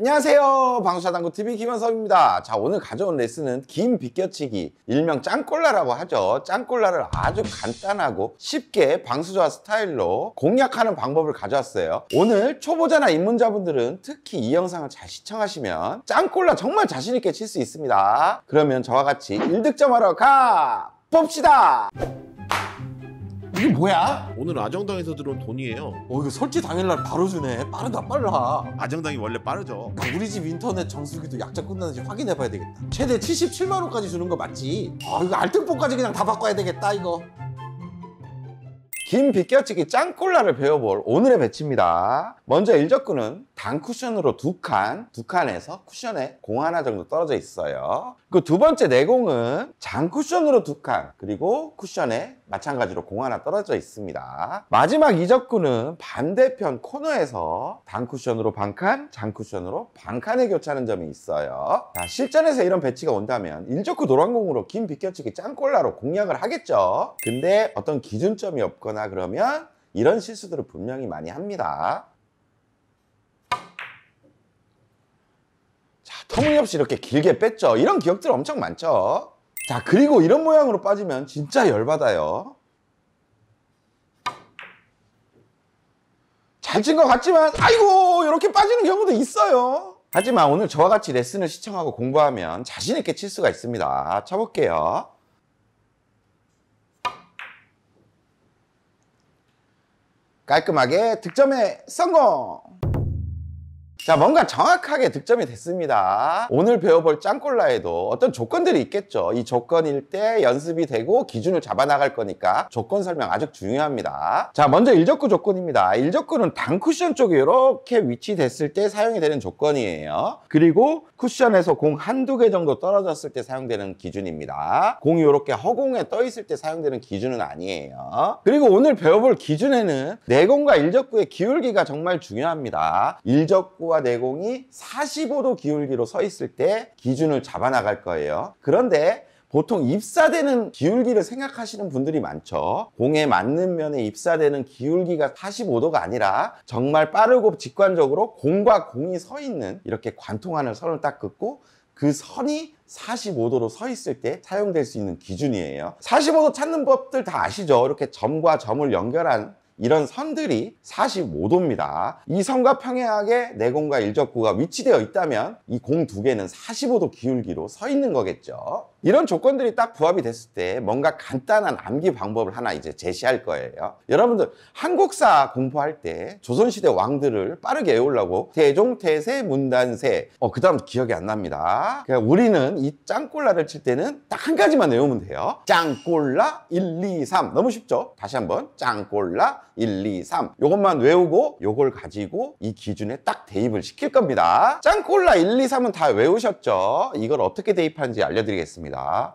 안녕하세요, 방수자당구TV 김현섭입니다. 자, 오늘 가져온 레슨은 긴 빗겨치기, 일명 짱꼴라라고 하죠. 짱꼴라를 아주 간단하고 쉽게 방수자 스타일로 공략하는 방법을 가져왔어요. 오늘 초보자나 입문자분들은 특히 이 영상을 잘 시청하시면 짱꼴라 정말 자신있게 칠 수 있습니다. 그러면 저와 같이 일득점하러 가봅시다. 이게 뭐야? 오늘 아정당에서 들어온 돈이에요. 이거 설치 당일날 바로 주네. 빠르다 빨라. 아정당이 원래 빠르죠. 우리 집 인터넷 정수기도 약자 끝나는지 확인해봐야 되겠다. 최대 77만원까지 주는 거 맞지? 이거 알뜰폰까지 그냥 다 바꿔야 되겠다 이거. 긴 빗겨치기 짱꼴라를 배워볼 오늘의 배치입니다. 먼저 1접근은 단쿠션으로 두 칸에서 쿠션에 공 하나 정도 떨어져 있어요. 그 두 번째 내공은 장쿠션으로 두 칸, 그리고 쿠션에 마찬가지로 공 하나 떨어져 있습니다. 마지막 2접근은 반대편 코너에서 단쿠션으로 반칸, 장쿠션으로 반칸에 교차하는 점이 있어요. 자, 실전에서 이런 배치가 온다면 1접근 노란공으로 긴 빗겨치기 짱꼴라로 공략을 하겠죠. 근데 어떤 기준점이 없거나 그러면 이런 실수들을 분명히 많이 합니다. 자, 터무니없이 이렇게 길게 뺐죠. 이런 기억들 엄청 많죠. 자, 그리고 이런 모양으로 빠지면 진짜 열받아요. 잘 친 것 같지만 아이고 이렇게 빠지는 경우도 있어요. 하지만 오늘 저와 같이 레슨을 시청하고 공부하면 자신있게 칠 수가 있습니다. 쳐볼게요. 깔끔하게 득점에 성공! 자, 뭔가 정확하게 득점이 됐습니다. 오늘 배워볼 짱꼴라에도 어떤 조건들이 있겠죠. 이 조건일 때 연습이 되고 기준을 잡아나갈 거니까 조건 설명 아주 중요합니다. 자, 먼저 1접근 조건입니다. 1접근은 단쿠션 쪽에 이렇게 위치됐을 때 사용이 되는 조건이에요. 그리고 쿠션에서 공 한두 개 정도 떨어졌을 때 사용되는 기준입니다. 공이 이렇게 허공에 떠 있을 때 사용되는 기준은 아니에요. 그리고 오늘 배워볼 기준에는 내공과 1접구의 기울기가 정말 중요합니다. 1접구와 내공이 45도 기울기로 서 있을 때 기준을 잡아 나갈 거예요. 그런데 보통 입사되는 기울기를 생각하시는 분들이 많죠. 공에 맞는 면에 입사되는 기울기가 45도가 아니라 정말 빠르고 직관적으로 공과 공이 서 있는 이렇게 관통하는 선을 딱 긋고 그 선이 45도로 서 있을 때 사용될 수 있는 기준이에요. 45도 찾는 법들 다 아시죠? 이렇게 점과 점을 연결한 이런 선들이 45도입니다. 이 선과 평행하게 내공과 1접구가 위치되어 있다면 이 공 두 개는 45도 기울기로 서 있는 거겠죠. 이런 조건들이 딱 부합이 됐을 때 뭔가 간단한 암기 방법을 하나 이제 제시할 거예요. 여러분들 한국사 공부할 때 조선시대 왕들을 빠르게 외우려고 태종, 태세, 문단세 그 다음 기억이 안 납니다. 그냥 우리는 이 짱꼴라를 칠 때는 딱 한 가지만 외우면 돼요. 짱꼴라 123. 너무 쉽죠? 다시 한번 짱꼴라 123. 요것만 외우고 요걸 가지고 이 기준에 딱 대입을 시킬 겁니다. 짱꼴라 123은 다 외우셨죠? 이걸 어떻게 대입하는지 알려드리겠습니다.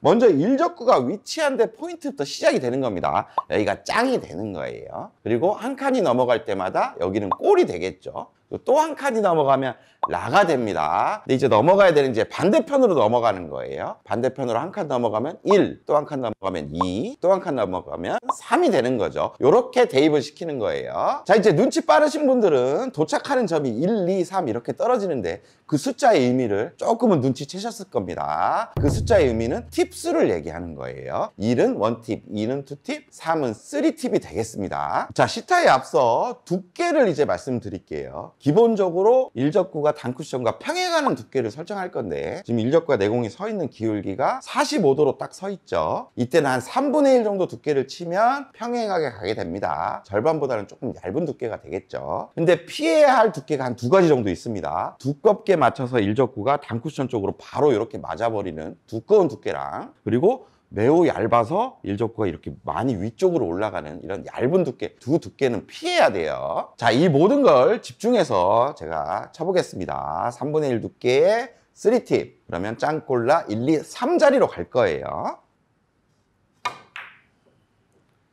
먼저 1접구가 위치한 데 포인트부터 시작이 되는 겁니다. 여기가 짱이 되는 거예요. 그리고 한 칸이 넘어갈 때마다 여기는 꼴이 되겠죠. 또 한 칸이 넘어가면 라가 됩니다. 근데 이제 넘어가야 되는 이제 반대편으로 넘어가는 거예요. 반대편으로 한 칸 넘어가면 1, 또 한 칸 넘어가면 2, 또 한 칸 넘어가면 3이 되는 거죠. 이렇게 대입을 시키는 거예요. 자, 이제 눈치 빠르신 분들은 도착하는 점이 1, 2, 3 이렇게 떨어지는데 그 숫자의 의미를 조금은 눈치채셨을 겁니다. 그 숫자의 의미는 팁수를 얘기하는 거예요. 1은 1팁, 2는 2팁, 3은 3팁이 되겠습니다. 자, 시타에 앞서 두께를 이제 말씀드릴게요. 기본적으로 1접구가 단쿠션과 평행하는 두께를 설정할 건데 지금 1접구와 내공이 서 있는 기울기가 45도로 딱 서 있죠. 이때는 한 3분의 1 정도 두께를 치면 평행하게 가게 됩니다. 절반보다는 조금 얇은 두께가 되겠죠. 근데 피해야 할 두께가 한 두 가지 정도 있습니다. 두껍게 맞춰서 1접구가 단쿠션 쪽으로 바로 이렇게 맞아버리는 두꺼운 두께랑, 그리고 매우 얇아서 1접구가 이렇게 많이 위쪽으로 올라가는 이런 얇은 두께, 두 두께는 피해야 돼요. 자, 이 모든 걸 집중해서 제가 쳐보겠습니다. 3분의 1 두께에 3팁. 그러면 짱꼴라 1, 2, 3 자리로 갈 거예요.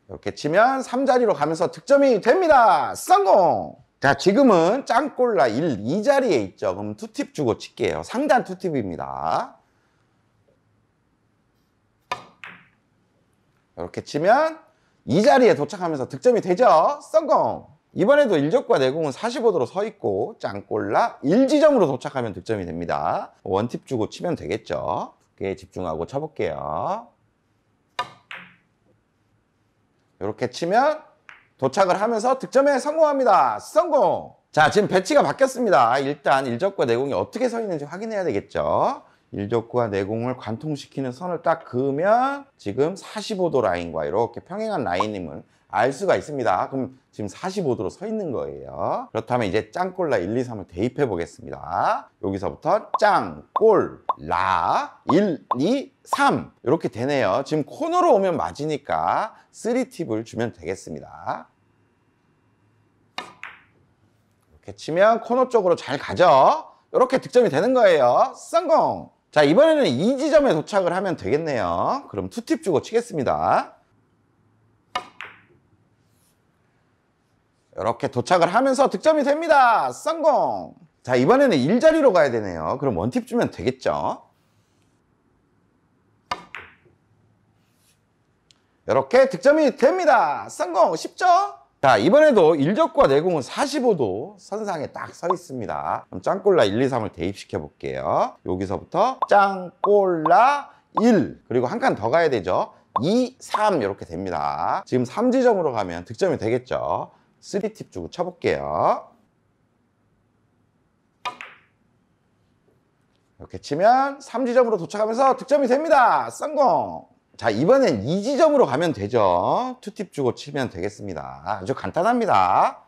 이렇게 치면 3 자리로 가면서 득점이 됩니다. 성공! 자, 지금은 짱꼴라 1, 2 자리에 있죠. 그럼 2팁 주고 칠게요. 상단 2팁입니다. 이렇게 치면 이 자리에 도착하면서 득점이 되죠. 성공! 이번에도 1적과 내공은 45도로 서 있고 짱꼴라 1지점으로 도착하면 득점이 됩니다. 원팁 주고 치면 되겠죠. 그게 집중하고 쳐볼게요. 이렇게 치면 도착을 하면서 득점에 성공합니다. 성공! 자, 지금 배치가 바뀌었습니다. 일단 1적과 내공이 어떻게 서 있는지 확인해야 되겠죠. 1적과 내공을 관통시키는 선을 딱 그으면 지금 45도 라인과 이렇게 평행한 라인임을 알 수가 있습니다. 그럼 지금 45도로 서 있는 거예요. 그렇다면 이제 짱꼴라 123을 대입해 보겠습니다. 여기서부터 짱꼴라 123 이렇게 되네요. 지금 코너로 오면 맞으니까 3팁을 주면 되겠습니다. 이렇게 치면 코너 쪽으로 잘 가죠. 이렇게 득점이 되는 거예요. 성공! 자, 이번에는 2지점에 도착을 하면 되겠네요. 그럼 2팁 주고 치겠습니다. 이렇게 도착을 하면서 득점이 됩니다. 성공! 자, 이번에는 1자리로 가야 되네요. 그럼 1팁 주면 되겠죠. 이렇게 득점이 됩니다. 성공! 쉽죠? 자, 이번에도 1적과 내공은 45도 선상에 딱 서 있습니다. 그럼 짱꼴라 123을 대입시켜 볼게요. 여기서부터 짱꼴라 1 그리고 한 칸 더 가야 되죠. 2, 3 이렇게 됩니다. 지금 3지점으로 가면 득점이 되겠죠. 3팁 주고 쳐볼게요. 이렇게 치면 3지점으로 도착하면서 득점이 됩니다. 성공! 자, 이번엔 2지점으로 가면 되죠. 2팁 주고 치면 되겠습니다. 아주 간단합니다.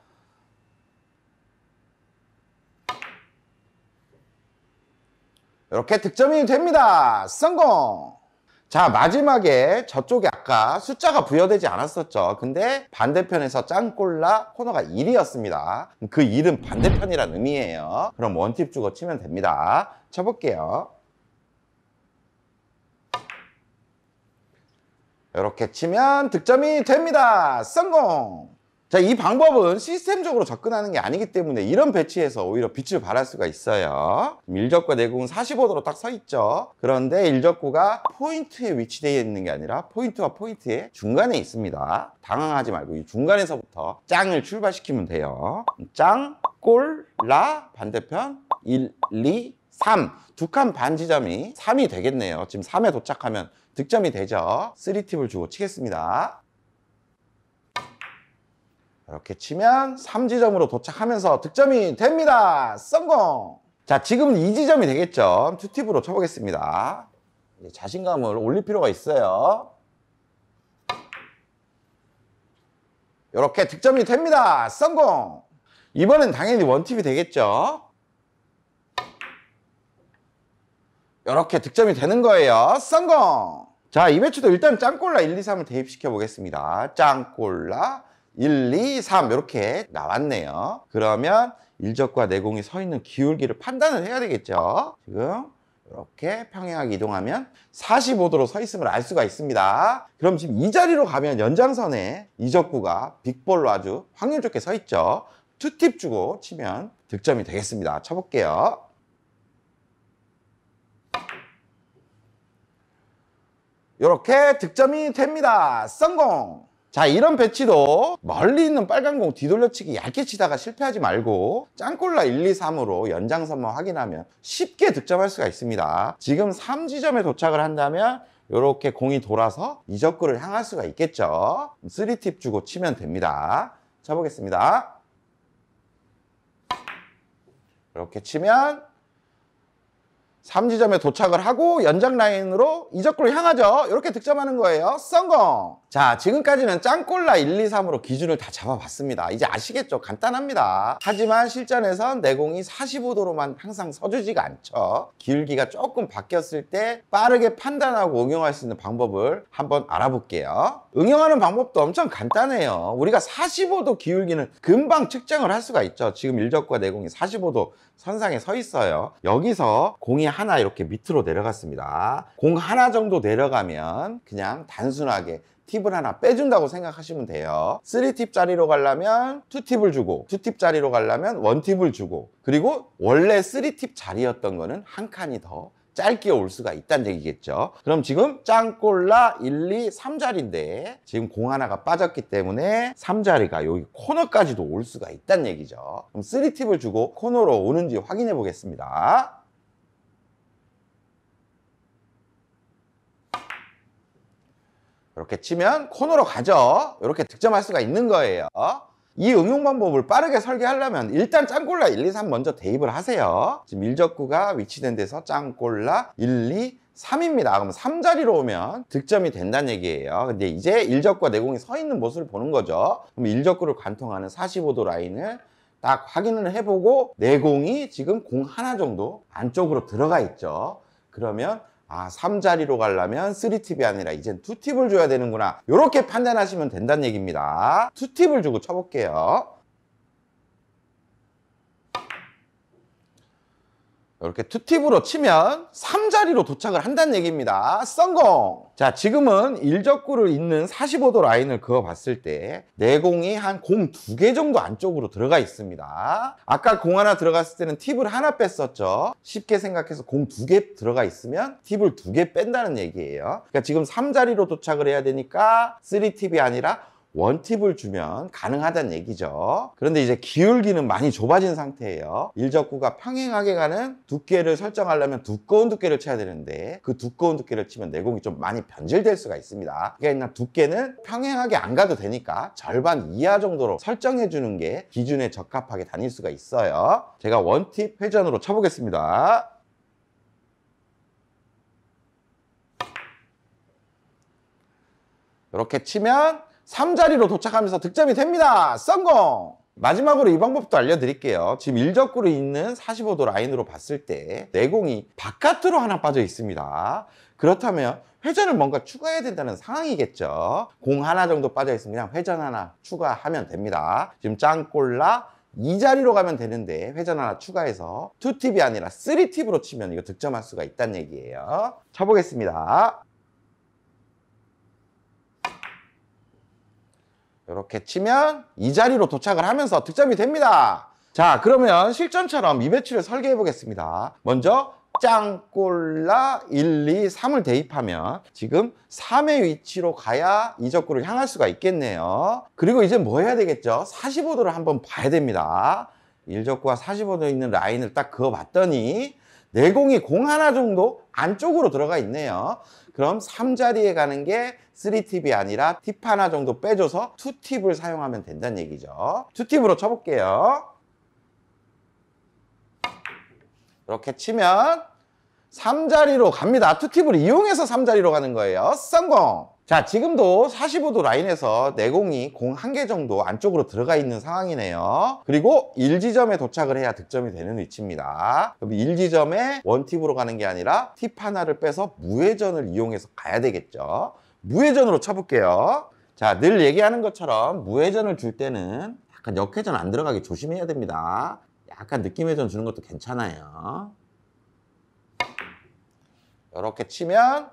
이렇게 득점이 됩니다. 성공! 자, 마지막에 저쪽에 아까 숫자가 부여되지 않았었죠. 근데 반대편에서 짱꼴라 코너가 1이었습니다. 그 1은 반대편이란 의미예요. 그럼 1팁 주고 치면 됩니다. 쳐볼게요. 이렇게 치면 득점이 됩니다. 성공! 자, 이 방법은 시스템적으로 접근하는 게 아니기 때문에 이런 배치에서 오히려 빛을 발할 수가 있어요. 1적과 내공은 45도로 딱 서 있죠. 그런데 1적구가 포인트에 위치되어 있는 게 아니라 포인트와 포인트의 중간에 있습니다. 당황하지 말고 이 중간에서부터 짱을 출발시키면 돼요. 짱, 꼴, 라, 반대편, 1, 2, 3. 두 칸 반 지점이 3이 되겠네요. 지금 3에 도착하면 득점이 되죠. 3팁을 주고 치겠습니다. 이렇게 치면 3지점으로 도착하면서 득점이 됩니다. 성공! 자, 지금은 2지점이 되겠죠. 2팁으로 쳐보겠습니다. 이제 자신감을 올릴 필요가 있어요. 이렇게 득점이 됩니다. 성공! 이번엔 당연히 1팁이 되겠죠. 이렇게 득점이 되는 거예요. 성공! 자, 이 매치도 일단 짱꼴라 123을 대입시켜 보겠습니다. 짱꼴라 123 이렇게 나왔네요. 그러면 1적과 내공이 서 있는 기울기를 판단을 해야 되겠죠. 지금 이렇게 평행하게 이동하면 45도로 서 있음을 알 수가 있습니다. 그럼 지금 이 자리로 가면 연장선에 2적구가 빅볼로 아주 확률 좋게 서 있죠. 2팁 주고 치면 득점이 되겠습니다. 쳐볼게요. 이렇게 득점이 됩니다. 성공! 자, 이런 배치도 멀리 있는 빨간 공 뒤돌려치기 얇게 치다가 실패하지 말고 짱꼴라 123으로 연장선만 확인하면 쉽게 득점할 수가 있습니다. 지금 3지점에 도착을 한다면 이렇게 공이 돌아서 2적구를 향할 수가 있겠죠. 3팁 주고 치면 됩니다. 쳐보겠습니다. 이렇게 치면 3지점에 도착을 하고 연장 라인으로 2적구를 향하죠. 이렇게 득점하는 거예요. 성공! 자, 지금까지는 짱꼴라 123으로 기준을 다 잡아봤습니다. 이제 아시겠죠? 간단합니다. 하지만 실전에선 내공이 45도로만 항상 서주지가 않죠. 기울기가 조금 바뀌었을 때 빠르게 판단하고 응용할 수 있는 방법을 한번 알아볼게요. 응용하는 방법도 엄청 간단해요. 우리가 45도 기울기는 금방 측정을 할 수가 있죠. 지금 1적과 내공이 45도 선상에 서 있어요. 여기서 공이 하나 이렇게 밑으로 내려갔습니다. 공 하나 정도 내려가면 그냥 단순하게 팁을 하나 빼준다고 생각하시면 돼요. 3팁 짜리로 가려면 2팁을 주고, 2팁 짜리로 가려면 1팁을 주고, 그리고 원래 3팁 짜리였던 거는 한 칸이 더 짧게 올 수가 있다는 얘기겠죠. 그럼 지금 짱꼴라 1, 2, 3자리인데 지금 공 하나가 빠졌기 때문에 3자리가 여기 코너까지도 올 수가 있다는 얘기죠. 그럼 3팁을 주고 코너로 오는지 확인해 보겠습니다. 이렇게 치면 코너로 가죠. 이렇게 득점할 수가 있는 거예요. 이 응용 방법을 빠르게 설계하려면 일단 짱꼴라 1, 2, 3 먼저 대입을 하세요. 지금 일적구가 위치된 데서 짱꼴라 1, 2, 3입니다. 그럼 3자리로 오면 득점이 된다는 얘기예요. 근데 이제 일적구와 내공이 서 있는 모습을 보는 거죠. 그럼 일적구를 관통하는 45도 라인을 딱 확인을 해보고 내공이 지금 공 하나 정도 안쪽으로 들어가 있죠. 그러면 3자리로 가려면 3팁이 아니라 이젠 2팁을 줘야 되는구나, 이렇게 판단하시면 된다는 얘기입니다. 2팁을 주고 쳐볼게요. 이렇게 2팁으로 치면 3자리로 도착을 한다는 얘기입니다. 성공! 자, 지금은 일적구를 잇는 45도 라인을 그어봤을 때 내공이 한 공 2개 정도 안쪽으로 들어가 있습니다. 아까 공 하나 들어갔을 때는 팁을 하나 뺐었죠. 쉽게 생각해서 공 2개 들어가 있으면 팁을 2개 뺀다는 얘기예요. 그러니까 지금 3자리로 도착을 해야 되니까 3팁이 아니라 1팁을 주면 가능하다는 얘기죠. 그런데 이제 기울기는 많이 좁아진 상태예요. 일적구가 평행하게 가는 두께를 설정하려면 두꺼운 두께를 쳐야 되는데 그 두꺼운 두께를 치면 내공이 좀 많이 변질될 수가 있습니다. 그러니까 두께는 평행하게 안 가도 되니까 절반 이하 정도로 설정해 주는 게 기준에 적합하게 다닐 수가 있어요. 제가 1팁 회전으로 쳐보겠습니다. 이렇게 치면 3자리로 도착하면서 득점이 됩니다. 성공! 마지막으로 이 방법도 알려드릴게요. 지금 일적구를 잇는 45도 라인으로 봤을 때 내공이 바깥으로 하나 빠져 있습니다. 그렇다면 회전을 뭔가 추가해야 된다는 상황이겠죠. 공 하나 정도 빠져 있으면 그냥 회전 하나 추가하면 됩니다. 지금 짱꼴라 2자리로 가면 되는데 회전 하나 추가해서 2팁이 아니라 3팁으로 치면 이거 득점할 수가 있다는 얘기예요. 쳐보겠습니다. 이렇게 치면 이 자리로 도착을 하면서 득점이 됩니다. 자, 그러면 실전처럼 미배치를 설계해 보겠습니다. 먼저 짱꼴라 1, 2, 3을 대입하면 지금 3의 위치로 가야 이적구를 향할 수가 있겠네요. 그리고 이제 뭐 해야 되겠죠? 45도를 한번 봐야 됩니다. 일적구와 45도 있는 라인을 딱 그어봤더니 내공이 공 하나 정도 안쪽으로 들어가 있네요. 그럼 3자리에 가는 게 3팁이 아니라 팁 하나 정도 빼줘서 2팁을 사용하면 된다는 얘기죠. 2팁으로 쳐볼게요. 이렇게 치면 3자리로 갑니다. 2팁을 이용해서 3자리로 가는 거예요. 성공! 자, 지금도 45도 라인에서 내공이 공 1개 정도 안쪽으로 들어가 있는 상황이네요. 그리고 1지점에 도착을 해야 득점이 되는 위치입니다. 그럼 1지점에 1팁으로 가는 게 아니라 팁 하나를 빼서 무회전을 이용해서 가야 되겠죠. 무회전으로 쳐볼게요. 자, 늘 얘기하는 것처럼 무회전을 줄 때는 약간 역회전 안 들어가게 조심해야 됩니다. 약간 느낌회전 주는 것도 괜찮아요. 이렇게 치면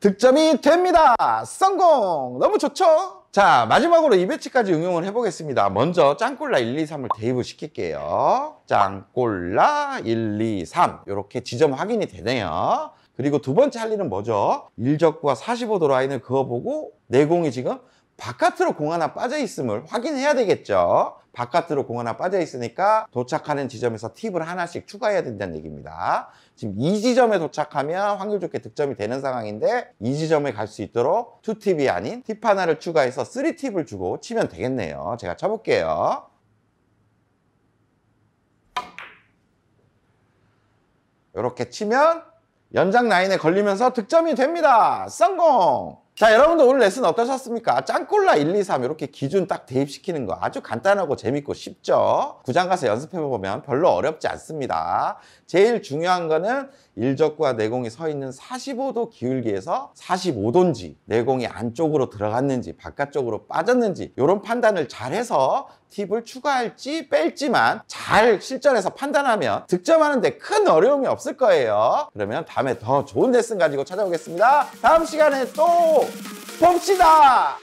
득점이 됩니다. 성공! 너무 좋죠? 자, 마지막으로 이 배치까지 응용을 해보겠습니다. 먼저 짱꼴라 1, 2, 3을 대입을 시킬게요. 짱꼴라 1, 2, 3 이렇게 지점 확인이 되네요. 그리고 두 번째 할 일은 뭐죠? 일적구와 45도 라인을 그어보고 내공이 지금 바깥으로 공 하나 빠져있음을 확인해야 되겠죠. 바깥으로 공 하나 빠져있으니까 도착하는 지점에서 팁을 하나씩 추가해야 된다는 얘기입니다. 지금 이 지점에 도착하면 확률 좋게 득점이 되는 상황인데 이 지점에 갈 수 있도록 2팁이 아닌 팁 하나를 추가해서 3팁을 주고 치면 되겠네요. 제가 쳐볼게요. 이렇게 치면 연장 라인에 걸리면서 득점이 됩니다. 성공! 자, 여러분들 오늘 레슨 어떠셨습니까? 짱꼴라 1, 2, 3 이렇게 기준 딱 대입시키는 거 아주 간단하고 재밌고 쉽죠? 구장 가서 연습해보면 별로 어렵지 않습니다. 제일 중요한 거는 일적구와 내공이 서 있는 45도 기울기에서 45도인지 내공이 안쪽으로 들어갔는지 바깥쪽으로 빠졌는지 이런 판단을 잘해서 팁을 추가할지 뺄지만 잘 실전에서 판단하면 득점하는데 큰 어려움이 없을 거예요. 그러면 다음에 더 좋은 레슨 가지고 찾아오겠습니다. 다음 시간에 또 봅시다!